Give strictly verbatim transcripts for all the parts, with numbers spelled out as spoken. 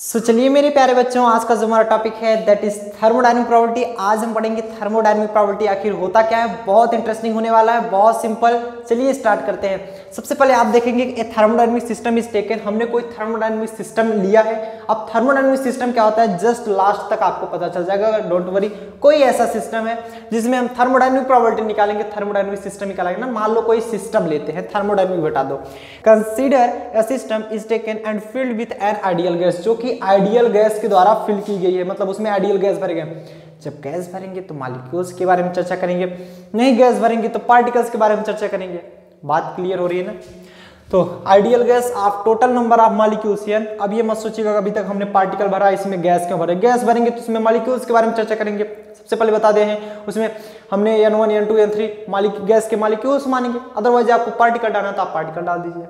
सो so, चलिए मेरे प्यारे बच्चों, आज का जो हमारा टॉपिक है दैट इज थर्मोडायनेमिक प्रॉपर्टी। आज हम पढ़ेंगे थर्मोडायनेमिक प्रॉपर्टी आखिर होता क्या है। बहुत इंटरेस्टिंग होने वाला है, बहुत सिंपल। चलिए स्टार्ट करते हैं। सबसे पहले आप देखेंगे a thermodynamic system is taken. हमने कोई थर्मोडायनेमिक सिस्टम लिया है। अब थर्मोडायनेमिक सिस्टम क्या होता है जस्ट लास्ट तक आपको पता चल जाएगा, डोंट वरी। कोई ऐसा सिस्टम है जिसमें हम थर्मोडायनेमिक प्रॉपर्टी निकालेंगे, थर्मोडायनेमिक सिस्टम निकालेंगे ना। मान लो कोई सिस्टम लेते हैं, थर्मोडायनेमिक बता दो। Consider a system is taken and filled with an ideal gas, जो कि आइडियल गैस के द्वारा फिल की गई है, मतलब उसमें आइडियल गैस भरे गए। जब गैस भरेंगे तो मॉलिक्यूल्स के बारे में चर्चा करेंगे, नहीं गैस भरेंगे तो पार्टिकल्स के बारे में चर्चा करेंगे। बात क्लियर हो रही है ना। तो ideal gas of total number of molecules. अब ये मत सोचिएगा अभी तक हमने पार्टिकल भरा, इसमें गैस क्यों भरे। गैस भरेंगे तो उसमें मॉलिक्यूल्स के बारे में चर्चा करेंगे। सबसे पहले बता दें उसमें हमने N one N two N three gas के मॉलिक्यूल्स मानेंगे, अदरवाइज आपको पार्टिकल डालना तो आप पार्टिकल डाल दीजिए,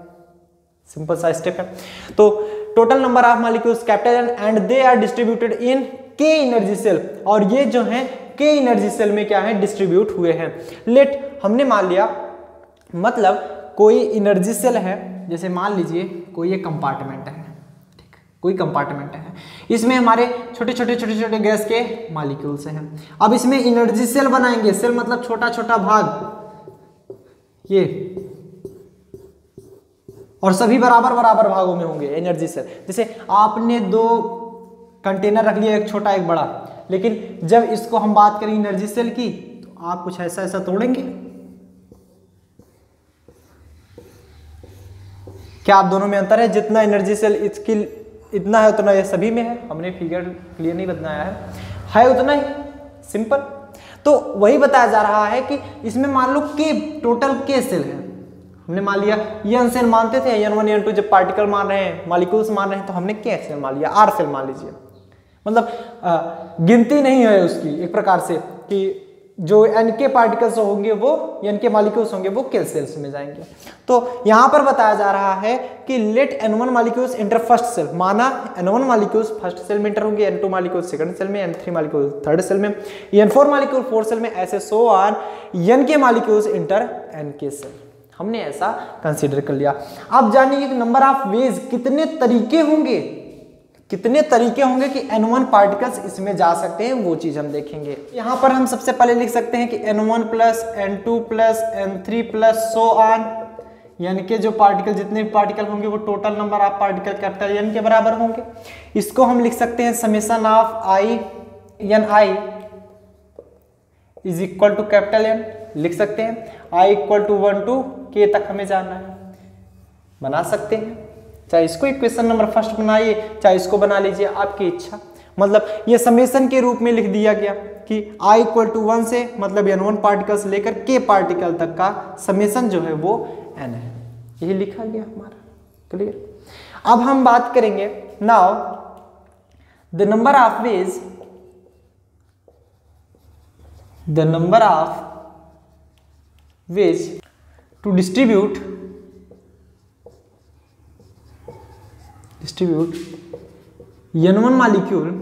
सिंपल सा स्टेप है। तो total number of molecules capital and they are distributed in के एनर्जी सेल, और ये जो हैं के एनर्जी सेल में क्या है डिस्ट्रीब्यूट हुए हैं। लेट हमने मान लिया, मतलब कोई एनर्जी सेल है, जैसे मान लीजिए कोई एक कंपार्टमेंट है, ठीक, कोई कंपार्टमेंट है, इसमें हमारे छोटे छोटे छोटे छोटे गैस के मॉलिक्यूल्स हैं। अब इसमें एनर्जी सेल बनाएंगे, सेल मतलब छोटा छोटा भाग ये, और सभी बराबर बराबर भागों में होंगे एनर्जी सेल। जैसे आपने दो कंटेनर रख लिया, एक छोटा एक बड़ा, लेकिन जब इसको हम बात करें एनर्जी सेल की तो आप कुछ ऐसा ऐसा तोड़ेंगे। क्या आप दोनों में अंतर है? जितना एनर्जी सेल इसकी इतना है उतना ये सभी में है। हमने फिगर क्लियर नहीं बनाया है, है उतना ही, सिंपल। तो वही बताया जा रहा है कि इसमें मान लो के टोटल के सेल है। हमने मान लिया एन सेल मानते थे, एन वन एन टू जब पार्टिकल मान रहे हैं, मॉलिक्यूल्स मान रहे हैं, तो हमने के सेल मान लिया, आर सेल मान लीजिए। मतलब आ, गिनती नहीं है उसकी एक प्रकार से, कि जो एन के पार्टिकल्स होंगे वो एन के मॉलिक्यूल्स होंगे वो के सेल्स में जाएंगे। तो यहाँ पर बताया जा रहा है कि let N one molecules enter first cell, माना N one molecules first cell में इंटर होंगे, N two molecules second cell में, N three molecules third cell में, N four molecule fourth cell में, ऐसे सो ऑन एन के molecules enter N के cell. हमने ऐसा कंसीडर कर लिया। आप जानिए कि नंबर ऑफ वेज कितने तरीके होंगे, कितने तरीके होंगे कि एन वन पार्टिकल्स इसमें जा सकते हैं, वो चीज हम देखेंगे। यहाँ पर हम सबसे पहले लिख सकते हैं कि N one plus N two plus N three plus so on, यानी कि जो पार्टिकल जितने पार्टिकल होंगे वो total number of particle capital N के बराबर होंगे। इसको हम लिख सकते हैं summation of I N I is equal to capital N, लिख सकते हैं। I equal to one two के तक हमें जाना है, बना सकते हैं, चाहे इसको इक्वेशन नंबर फर्स्ट बनाइए चाहे इसको बना लीजिए, आपकी इच्छा। मतलब ये समेशन के रूप में लिख दिया गया कि आई इक्वल टू वन से मतलब एन वन पार्टिकल से लेकर के पार्टिकल तक का समेशन जो है वो एन है, यही लिखा गया हमारा, क्लियर। अब हम बात करेंगे now the number of ways the number of ways to distribute distribute N one molecule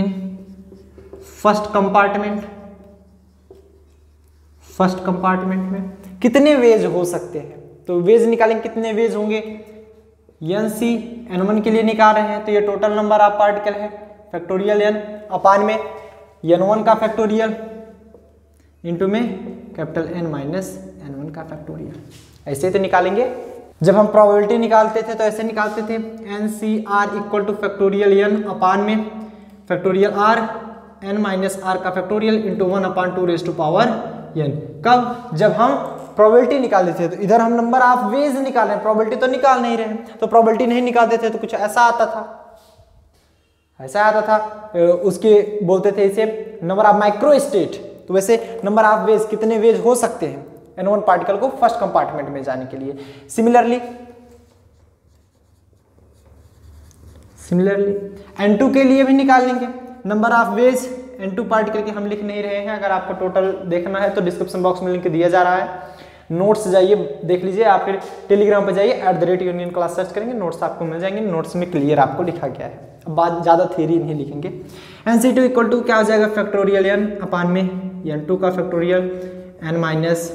in first compartment first compartment में कितने ways हो सकते हैं। तो ways निकालेंगे, कितने ways होंगे एन सी एन वन के लिए निकाल रहे हैं, तो ये टोटल नंबर ऑफ पार्टिकल है फैक्टोरियल एन अपान में एन वन का फैक्टोरियल इंटू में capital N minus N one का फैक्टोरियल, ऐसे तो निकालेंगे। जब हम प्रोबेबिलिटी निकालते थे तो ऐसे निकालते थे N C R equal to factorial N अपान में factorial R N minus R का factorial into one upon two raise to power N. कब? जब हम प्रोबेबिलिटी निकालते थे। तो इधर हम नंबर ऑफ वेज निकाल रहे हैं, प्रोबेबिलिटी तो निकाल नहीं रहे, तो प्रोबेबिलिटी नहीं निकालते थे तो कुछ ऐसा आता था, ऐसा आता था, उसके बोलते थे इसे नंबर ऑफ माइक्रो स्टेट। तो वैसे नंबर ऑफ वेज कितने वेज हो सकते हैं एन वन पार्टिकल को फर्स्ट कंपार्टमेंट में जाने के लिए। सिमिलरली सिमिलरली एन टू के लिए भी निकाल लेंगे number of ways. N two particle के हम लिख नहीं रहे हैं, अगर आपको टोटल देखना है तो डिस्क्रिप्शन बॉक्स में लिंक दिया जा रहा है, नोट्स जाइए देख लीजिए, या फिर टेलीग्राम पर जाइए at the rate union class search करेंगे, नोट्स आपको मिल जाएंगे, नोट्स में क्लियर आपको लिखा गया है। अब बात ज़्यादा थ्योरी नहीं लिखेंगे। N C two equal to क्या हो जाएगा फैक्टोरियल एन अपान में एन टू का फैक्टोरियल एन माइनस।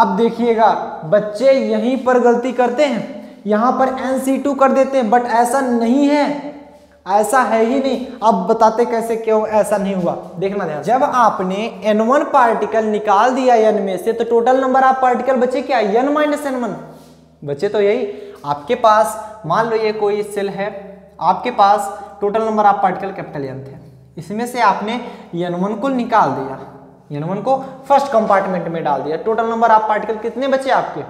अब देखिएगा बच्चे यहीं पर गलती करते हैं, यहाँ पर एन सी टू कर देते हैं, बट ऐसा नहीं है, ऐसा है ही नहीं। अब बताते कैसे क्यों ऐसा नहीं हुआ, देखना ध्यान। जब आपने एन वन पार्टिकल निकाल दिया एन में से, तो टोटल नंबर ऑफ पार्टिकल बचे क्या, एन माइनस एन वन बचे। तो यही आपके पास, मान लो ये कोई सेल है, आपके पास total number of particle capital N थे, इसमें से आपने एन वन को निकाल दिया, एन वन को फर्स्ट कंपार्टमेंट में डाल दिया। टोटल नंबर ऑफ पार्टिकल कितने बचे आपके,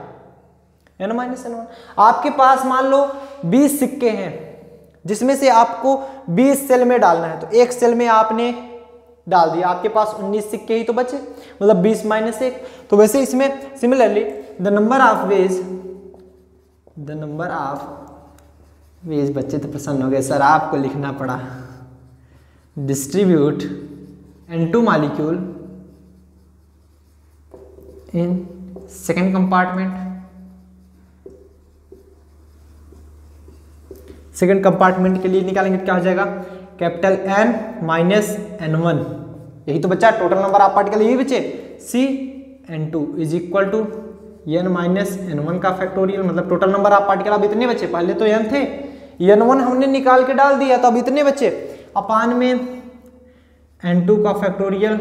एन माइनस एन वन। आपके पास मान लो बीस सिक्के हैं, जिसमें से आपको बीस सेल में डालना है, तो एक सेल में आपने डाल दिया, आपके पास उन्नीस सिक्के ही तो बचे, मतलब बीस माइनस एक। तो वैसे इसमें similarly the number of ways the number of ways बच्चे तो प्रसन्न हो गए सर, आपको लिखना पड़ा distribute N two molecule in second compartment. Second compartment के लिए निकालेंगे तो क्या हो जाएगा, capital N minus N one, यही तो बच्चा टोटल नंबर ऑफ पार्टिकल, यही बचे C N two is equal to N minus N one का फैक्टोरियल, मतलब टोटल नंबर ऑफ पार्टिकल अब इतने बचे। पहले तो एन थे, एन वन हमने निकाल के डाल दिया, तो अब इतने बचे। अपान में एन टू का factorial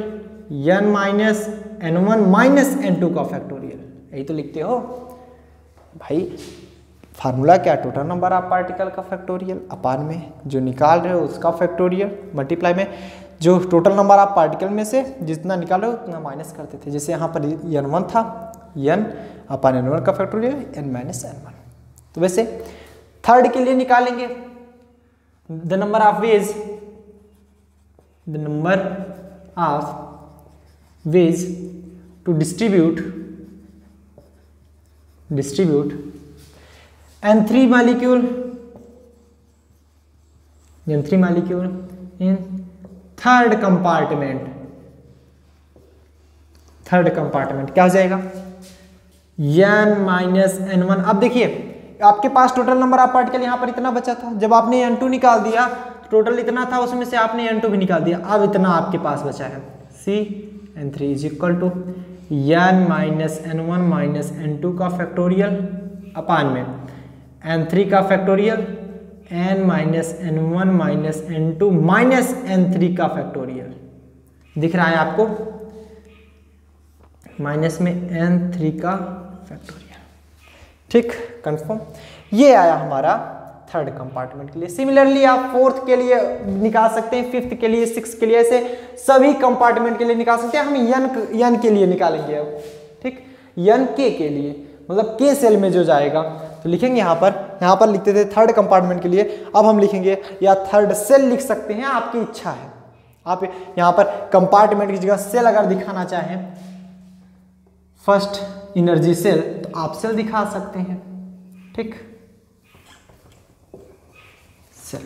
N minus N one minus N two का फैक्टोरियल, यही तो लिखते हो भाई। फार्मूला क्या, टोटल नंबर ऑफ पार्टिकल का फैक्टोरियल अपान में जो निकाल रहे हो उसका फैक्टोरियल मल्टीप्लाई में जो टोटल नंबर ऑफ पार्टिकल में से जितना निकाल रहे हो उतना माइनस करते थे। जैसे यहाँ पर एन वन था, एन अपान एन वन का factorial N minus N one. तो वैसे थर्ड के लिए निकालेंगे the number of ways the number of ways to distribute distribute N three molecule N three molecule in third compartment. Third compartment क्या हो जाएगा, N minus N one. अब देखिए आपके पास टोटल नंबर ऑफ पार्टिकल यहाँ पर इतना बचा था, जब आपने एन टू निकाल दिया टोटल इतना था, उसमें से आपने एन टू भी निकाल दिया, अब इतना आपके पास बचा है C N three is equal to N minus N one minus N two का फैक्टोरियल अपान में एन थ्री का factorial N minus N one minus N two minus N three का फैक्टोरियल। दिख रहा है आपको, माइनस में एन थ्री का फैक्टोरियल, ठीक, कंफर्म। ये आया हमारा थर्ड कंपार्टमेंट के लिए। सिमिलरली आप फोर्थ के लिए निकाल सकते हैं, फिफ्थ के लिए, सिक्स के लिए, ऐसे सभी कंपार्टमेंट के लिए निकाल सकते हैं। हम यन के लिए निकालेंगे अब, ठीक, यन के के लिए, मतलब के सेल में जो जाएगा, तो लिखेंगे यहाँ पर, यहाँ पर लिखते थे थर्ड कंपार्टमेंट के लिए, अब हम लिखेंगे या थर्ड सेल लिख सकते हैं, आपकी इच्छा है। आप यहाँ पर कंपार्टमेंट की जगह सेल अगर दिखाना चाहें, फर्स्ट एनर्जी सेल, तो आप सेल दिखा सकते हैं, ठीक, सेल।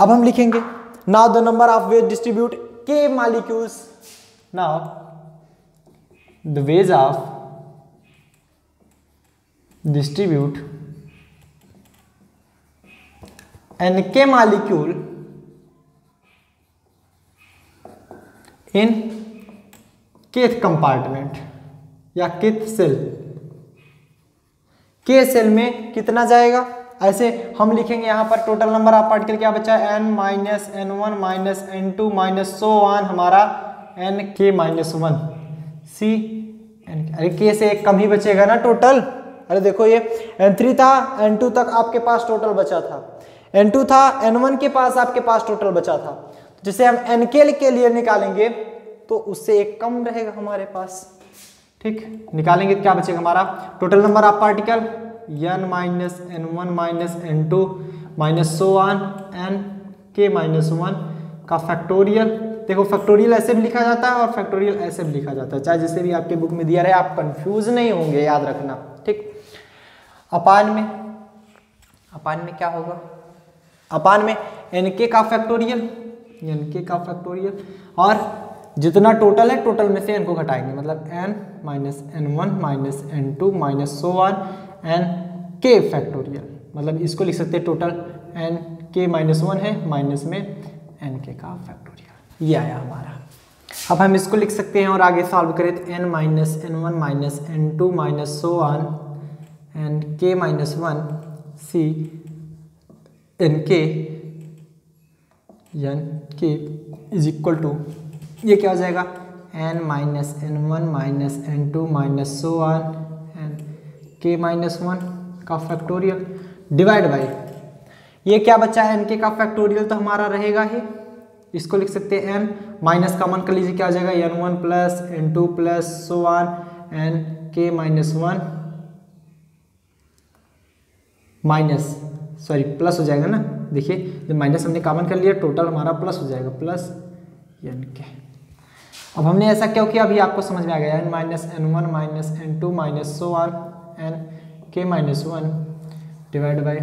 अब हम लिखेंगे now the number of ways distribute के molecules, now the ways of distribute N के मॉलिक्यूल इन केथ कंपार्टमेंट या केथ सेल। के सेल में कितना जाएगा, ऐसे हम लिखेंगे यहाँ पर टोटल नंबर ऑफ पार्टिकल क्या बचा, N minus N one minus N two minus so on, हमारा एन के माइनस वन सी एन। अरे के से एक कम ही बचेगा ना टोटल। अरे देखो ये एन थ्री था, एन टू तक आपके पास टोटल बचा था, एन टू था, एन वन के पास आपके पास टोटल बचा था। जिसे हम एन के के लिए निकालेंगे तो उससे एक कम रहेगा हमारे पास, ठीक, निकालेंगे तो क्या बचेगा हमारा total number of particle N minus N one minus N two minus so on N के माइनस वन का फैक्टोरियल। देखो फैक्टोरियल ऐसे भी लिखा जाता है और फैक्टोरियल ऐसे भी लिखा जाता है, चाहे जैसे भी आपके बुक में दिया रहे, आप कंफ्यूज नहीं होंगे, याद रखना, ठीक। अपान में अपान में क्या होगा, अपान में एनके का फैक्टोरियल एनके का फैक्टोरियल और जितना टोटल है टोटल में से एन को घटाएंगे, मतलब N minus N one minus N two minus so on N K factorial. मतलब इसको लिख सकते हैं टोटल एन के माइनस वन है, माइनस में एन के का फैक्टोरियल, ये आया हमारा। अब हम इसको लिख सकते हैं और आगे सॉल्व करें तो N minus N one minus N two minus so on and k minus one C n k n k is equal to ये क्या हो जाएगा n minus N one minus N two minus so on N के minus one का factorial divide by ये क्या बचा है एन के का फैक्टोरियल तो हमारा रहेगा ही, इसको लिख सकते हैं n माइनस कॉमन कर लीजिए क्या हो जाएगा N one plus N two plus so on N के minus one minus sorry plus हो जाएगा ना, देखिए जब माइनस हमने कॉमन कर लिया टोटल हमारा प्लस हो जाएगा प्लस एन के। अब हमने ऐसा क्यों किया अभी आपको समझ में आ गया N minus N one minus N two minus so on N के minus one divide by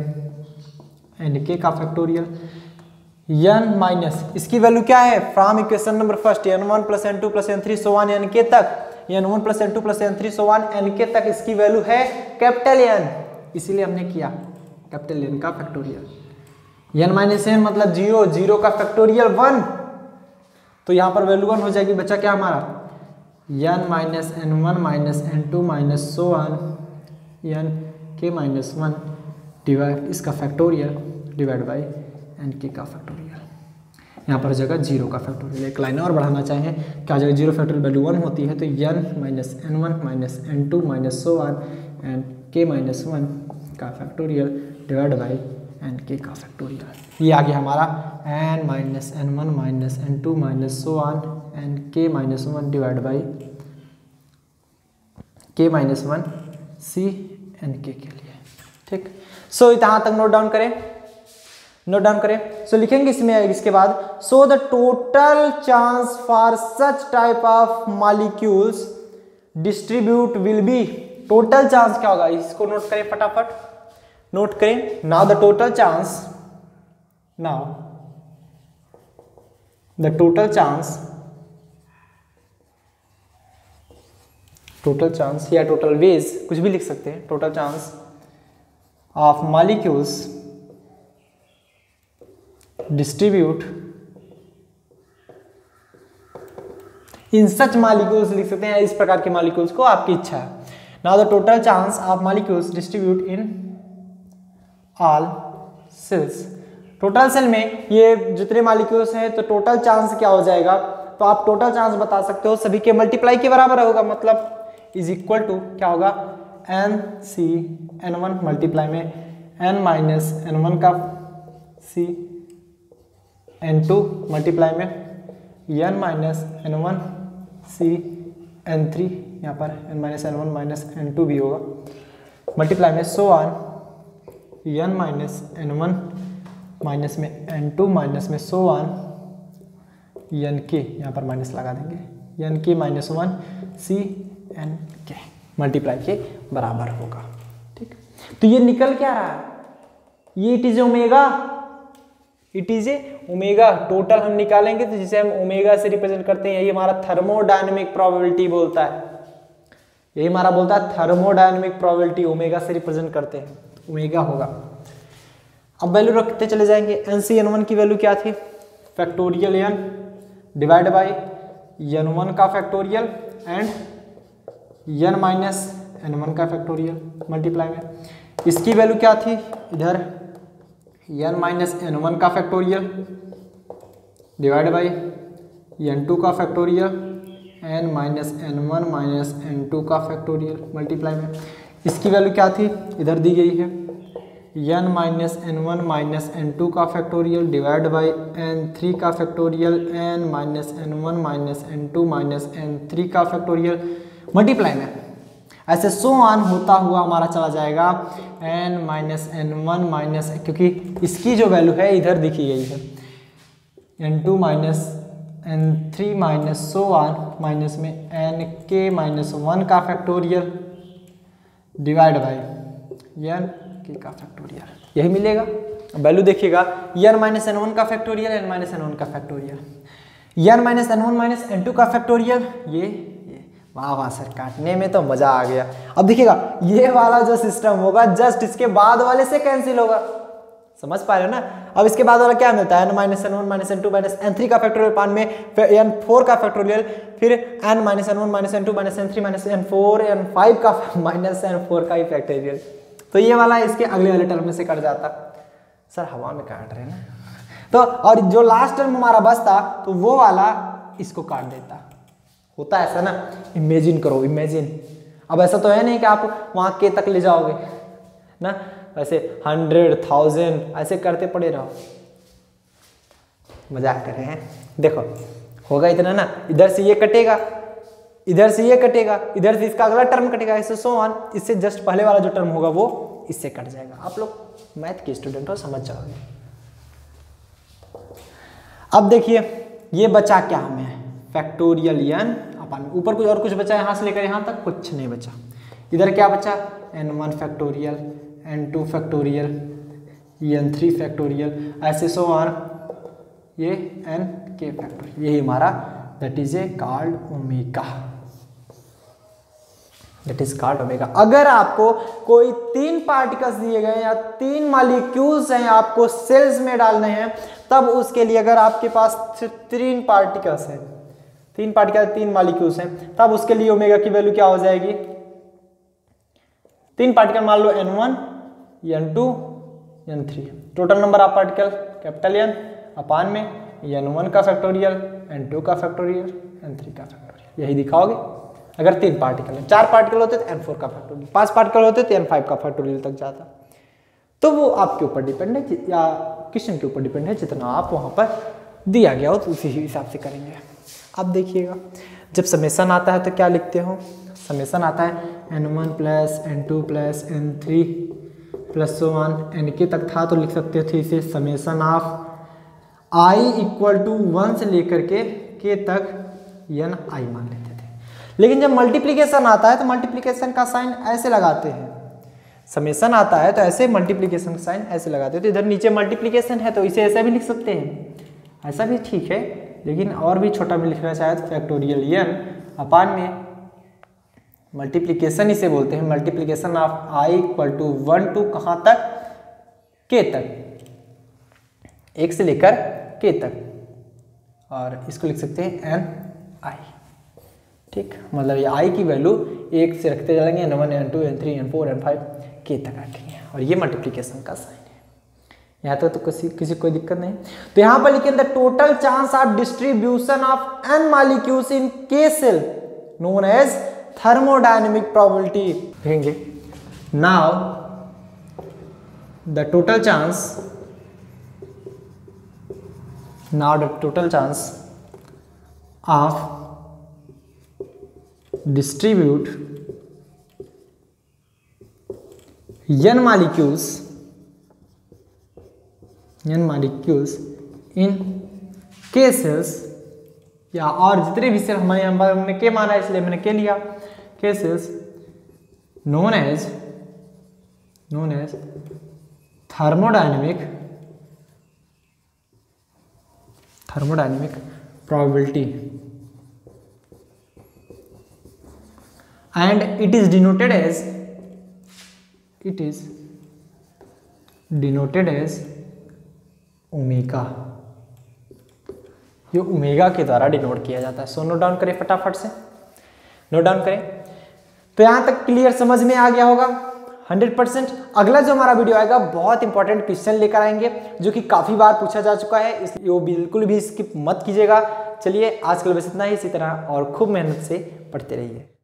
N के का फैक्टोरियल एन माइनस इसकी वैल्यू क्या है from equation number first N one plus N two plus N three so on N के तक N one plus N two plus N three so on N के तक इसकी वैल्यू है capital N, इसीलिए हमने किया कैपिटल एन का फैक्टोरियल एन माइनस एन मतलब जीरो जीरो का फैक्टोरियल वन तो यहाँ पर वैल्यू वन हो जाएगी, बच्चा क्या हमारा N minus N one minus N two minus so on N के माइनस वन डिवाइड इसका फैक्टोरियल डिवाइड बाई एन के का फैक्टोरियल यहाँ पर हो जाएगा जीरो का फैक्टोरियल। एक लाइन और बढ़ाना चाहें क्या हो जाएगा जीरो फैक्टोरियल वैल्यू वन होती है तो N minus N one minus N two minus so on N के माइनस वन का फैक्टोरियल डिवाइड बाई एन के का फैक्टोरियल ये आ गया हमारा N minus N one minus N two minus so on N के माइनस वन डिवाइड बाई के minus one C N K के लिए ठीक। सो यहाँ तक नोट डाउन करें नोट डाउन करें सो so, लिखेंगे इसमें इसके बाद so the total chance for such type of molecules distribute will be total chance क्या होगा इसको नोट करें फटाफट नोट करें now the total chance now the total chance total chance या टोटल वेज कुछ भी लिख सकते हैं total chance of molecules distribute in such molecules लिख सकते हैं इस प्रकार के मॉलिक्यूल्स को आपकी इच्छा है now the total chance of molecules distribute in all cells total cell में ये जितने मॉलिक्यूल्स हैं तो टोटल चांस क्या हो जाएगा तो आप टोटल चांस बता सकते हो सभी के मल्टीप्लाई के बराबर होगा मतलब इज इक्वल टू क्या होगा N C N one multiply में एन माइनस एन वन का सी एन टू मल्टीप्लाई में N minus N one C N three यहाँ पर N minus N one minus N two भी होगा मल्टीप्लाई में so on N minus N one minus में N two minus में so on N के यहाँ पर माइनस लगा देंगे एन के माइनस वन सी एन के मल्टीप्लाई के बराबर होगा ठीक। तो ये निकल क्या रहा है ये it is omega it is a omega total हम निकालेंगे तो जिसे हम ओमेगा से रिप्रेजेंट करते हैं यही हमारा थर्मोडायनेमिक प्रोबेबिलिटी बोलता है यही हमारा बोलता है थर्मोडायनेमिक प्रोबेबिलिटी ओमेगा से रिप्रेजेंट करते हैं ओमेगा होगा। अब वैल्यू रखते चले जाएंगे एन सी एन वन की वैल्यू क्या थी factorial N divide by N one का factorial and N minus N one का फैक्टोरियल मल्टीप्लाई में इसकी वैल्यू क्या थी इधर एन माइनस एन वन का factorial divide by N two का factorial N minus N one minus N two का फैक्टोरियल मल्टीप्लाई में इसकी वैल्यू क्या थी इधर दी गई है N minus N one minus N two का factorial divide by N three का factorial N minus N one minus N two minus N three का फैक्टोरियल मल्टीप्लाई में ऐसे सो ऑन होता हुआ हमारा चला जाएगा N minus N one minus क्योंकि इसकी जो वैल्यू है इधर दिखी गई है N two minus N three minus so on minus में एन के माइनस वन का फैक्टोरियल डिवाइड बाई एन के का फैक्टोरियल यही मिलेगा। वैल्यू देखिएगा एन माइनस एन वन का factorial N minus N one का factorial N minus N one minus N two का फैक्टोरियल ये ये वाह वाह सर काटने में तो मजा आ गया। अब देखिएगा ये वाला जो सिस्टम होगा जस्ट इसके बाद वाले से कैंसिल होगा समझ पा रहे हो ना। अब इसके बाद वाला क्या मिलता है, N minus N one minus N two minus N three का फैक्टोरियल पान में, फिर एन फोर का फैक्टोरियल, फिर N minus N one minus N two minus N three minus N four, N five का माइनस एन फोर का ही factorial. तो ये वाला इसके अगले वाले टर्म में से कट जाता। सर हवा में काट रहे ना, तो और जो लास्ट टर्म हमारा बचता तो वो वाला इसको काट देता। होता ऐसा ना, इमेजिन करो, इमेजिन। अब ऐसा तो है नहीं कि आप वहाँ के तक ले जाओगे ना, वैसे हंड्रेड थाउजेंड ऐसे करते पड़े रहो। मजाक कर रहे हैं, देखो होगा इतना ना, इधर से ये कटेगा, इधर से ये कटेगा, इधर से इसका अगला टर्म कटेगा, ऐसे सो ऑन। इससे जस्ट पहले वाला जो टर्म होगा वो इससे कट जाएगा। आप लोग मैथ के स्टूडेंट हो, समझ जाओगे। अब देखिए ये बचा क्या हमें, फैक्टोरियल एन अपन ऊपर कुछ और कुछ बचा यहाँ से लेकर यहाँ तक कुछ नहीं बचा। इधर क्या बचा, N one factorial, N two factorial, N three factorial, ऐसे सो आर, ये एन के फैक्टोरियल, यही हमारा that is a called omega, that is called omega. अगर आपको कोई तीन पार्टिकल्स दिए गए या तीन मालिक्यूल्स हैं आपको सेल्स में डालने हैं, तब उसके लिए अगर आपके पास सिर्फ तीन पार्टिकल्स हैं, तीन पार्टिकल तीन मालिक्यूल्स हैं, तब उसके लिए ओमेगा की वैल्यू क्या हो जाएगी। तीन पार्टिकल मान लो N one, N two, N three, total number of particle capital N, अपान में एन वन का फैक्टोरियल, एन टू का फैक्टोरियल, एन थ्री का फैक्टोरियल, यही दिखाओगे। अगर तीन पार्टिकल हैं, चार पार्टिकल होते तो एन फोर का फैक्टोरियल, पांच पार्टिकल होते तो एन फाइव का फैक्टोरियल तक जाता। तो वो आपके ऊपर डिपेंड है, या क्वेश्चन के ऊपर डिपेंड है, जितना आप वहाँ पर दिया गया हो तो उसी हिसाब से करेंगे। अब देखिएगा जब समेसन आता है तो क्या लिखते हो, समेसन आता है N one plus N two plus N three plus one, N के तक था तो लिख सकते थे इसे summation of I equal to one से लेकर के के तक एन आई मान लेते थे। लेकिन जब मल्टीप्लीकेशन आता है तो मल्टीप्लीकेशन का साइन ऐसे लगाते हैं, समेसन आता है तो ऐसे मल्टीप्लीकेशन का साइन ऐसे लगाते हैं। तो इधर नीचे मल्टीप्लीकेशन है तो इसे ऐसा भी लिख सकते हैं, ऐसा भी ठीक है, लेकिन और भी छोटा में लिखना चाहे तो फैक्टोरियल एन अपान में मल्टीप्लिकेशन इसे बोलते हैं, multiplication of I equal to one to कहाँ तक, के तक, एक से लेकर के तक, और इसको लिख सकते हैं एन आई। ठीक, मतलब ये आई की वैल्यू एक से रखते जाएंगे, N one N two N three N four N five के तक आएंगे, और ये मल्टीप्लिकेशन का साइन। यहाँ तक तो किसी किसी कोई दिक्कत नहीं। तो यहाँ पर लिखे the total chance of distribution of N molecules in K cell known as thermodynamic probability लिखेंगे। Now the total chance, now the total chance of distribute N molecules N molecules in K cells, या और जितने भी cell हमारे यहाँ हमने के माना है इसलिए मैंने के लिया, K cells known as known as thermodynamic thermodynamic probability and it is denoted as it is denoted as omega. ये ओमेगा के द्वारा डिनोट किया जाता है। सो नोट डाउन करें, फटाफट से नोट डाउन करें। तो यहां तक क्लियर समझ में आ गया होगा हंड्रेड परसेंट। अगला जो हमारा वीडियो आएगा बहुत इंपॉर्टेंट क्वेश्चन लेकर आएंगे जो कि काफी बार पूछा जा चुका है, इसलिए वो बिल्कुल भी स्किप मत कीजिएगा। चलिए आज के लिए बस इतना ही, इसी तरह और खूब मेहनत से पढ़ते रहिए।